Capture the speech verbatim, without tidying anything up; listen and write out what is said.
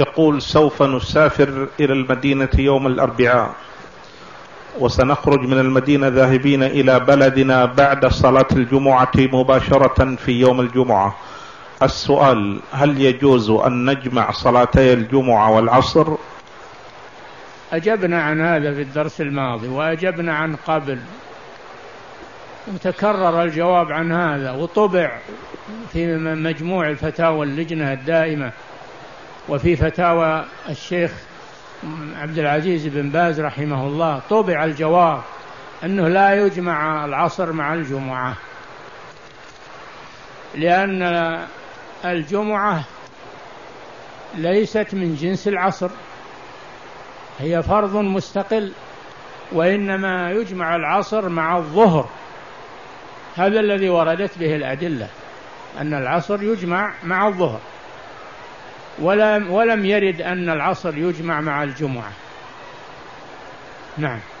يقول سوف نسافر إلى المدينة يوم الأربعاء وسنخرج من المدينة ذاهبين إلى بلدنا بعد صلاة الجمعة مباشرة في يوم الجمعة. السؤال: هل يجوز أن نجمع صلاتي الجمعة والعصر؟ أجبنا عن هذا في الدرس الماضي وأجبنا عن قبل، وتكرر الجواب عن هذا وطبع في مجموع الفتاوى اللجنة الدائمة وفي فتاوى الشيخ عبد العزيز بن باز رحمه الله، طبع الجواب أنه لا يجمع العصر مع الجمعة، لأن الجمعة ليست من جنس العصر، هي فرض مستقل، وإنما يجمع العصر مع الظهر. هذا الذي وردت به الأدلة، أن العصر يجمع مع الظهر، ولم ولم يرد أن العصر يجمع مع الجمعة. نعم.